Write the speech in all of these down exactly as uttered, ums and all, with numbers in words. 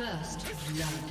First blood.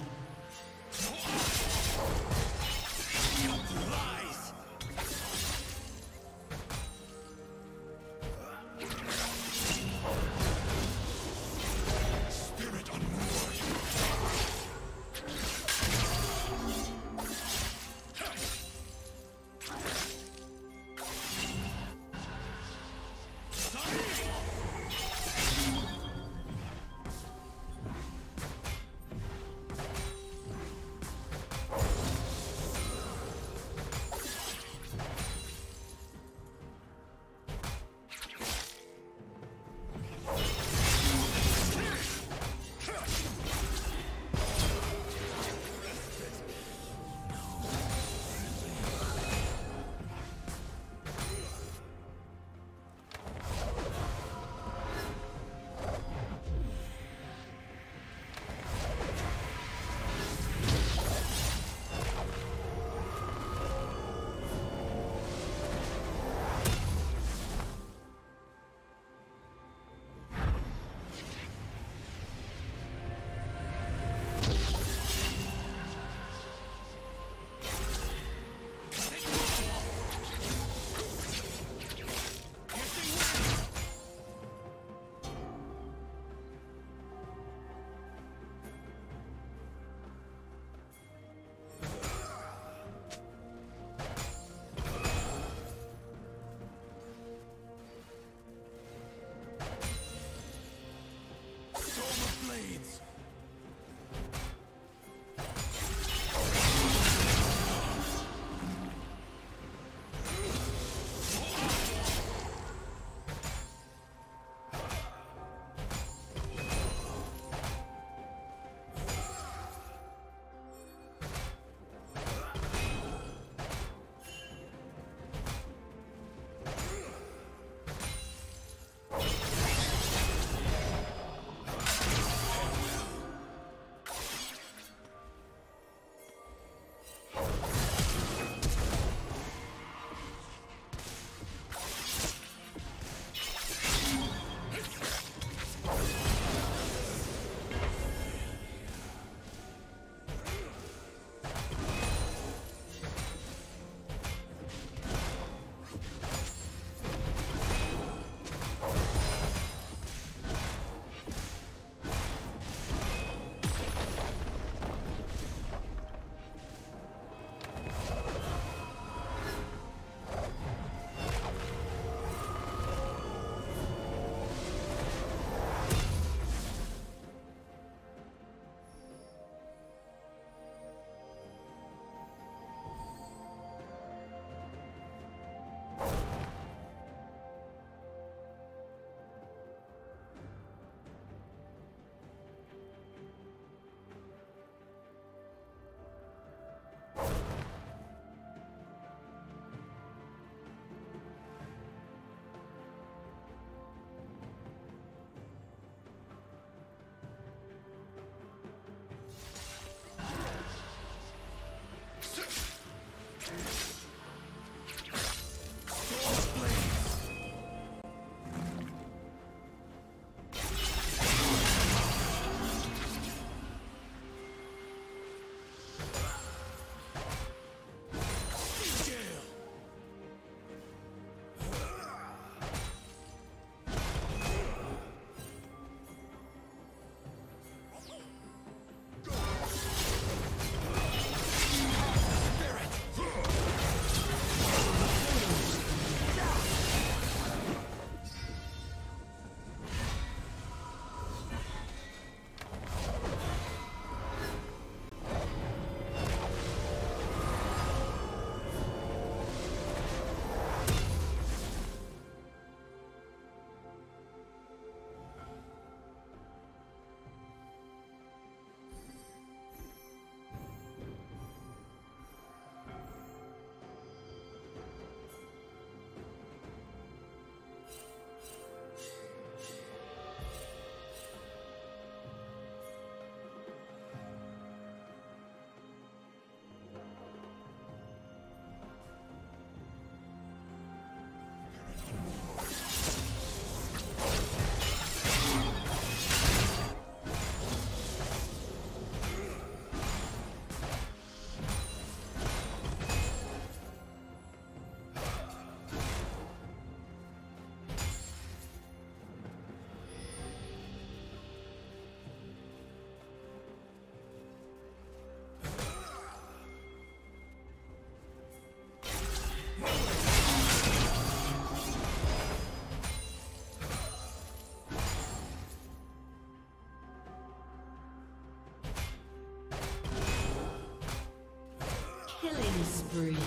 Killing spree.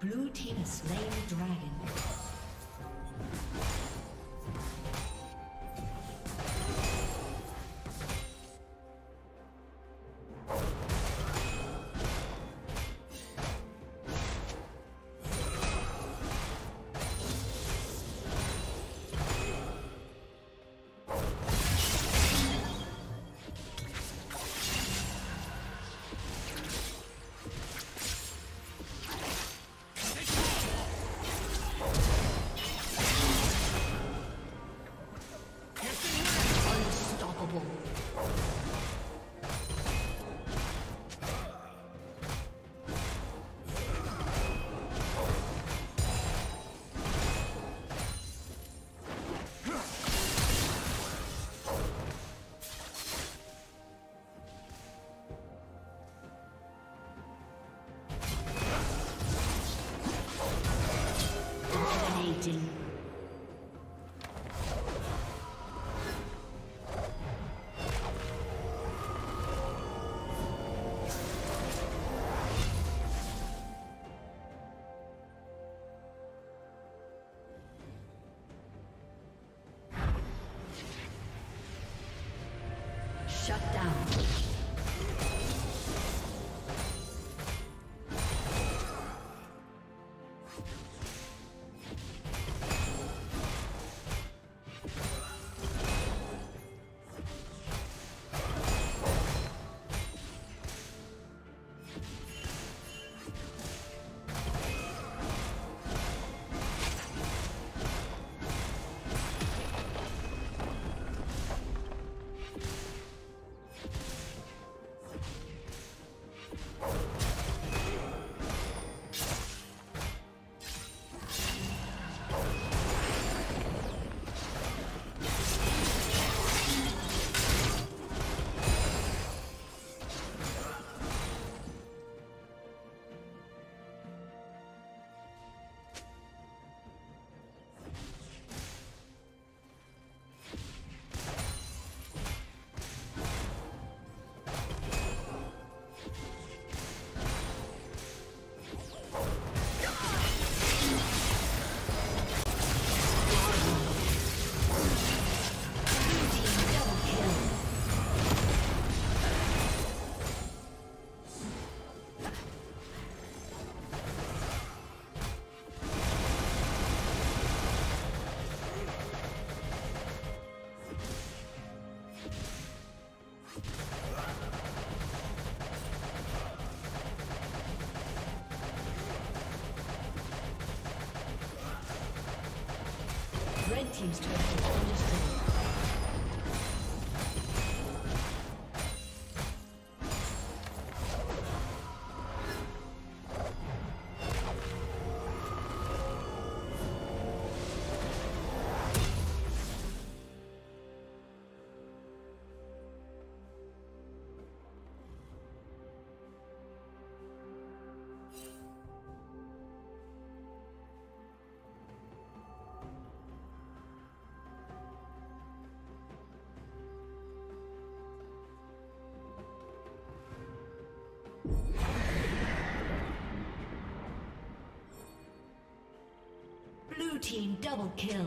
Blue team has slain the dragon. Shut down. Team's turret has been destroyed. Blue team double kill.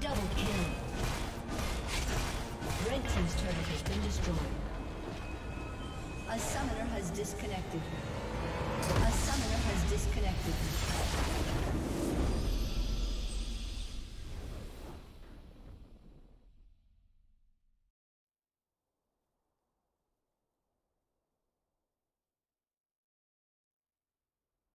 Double kill. Red team's turret has been destroyed. A summoner has disconnected.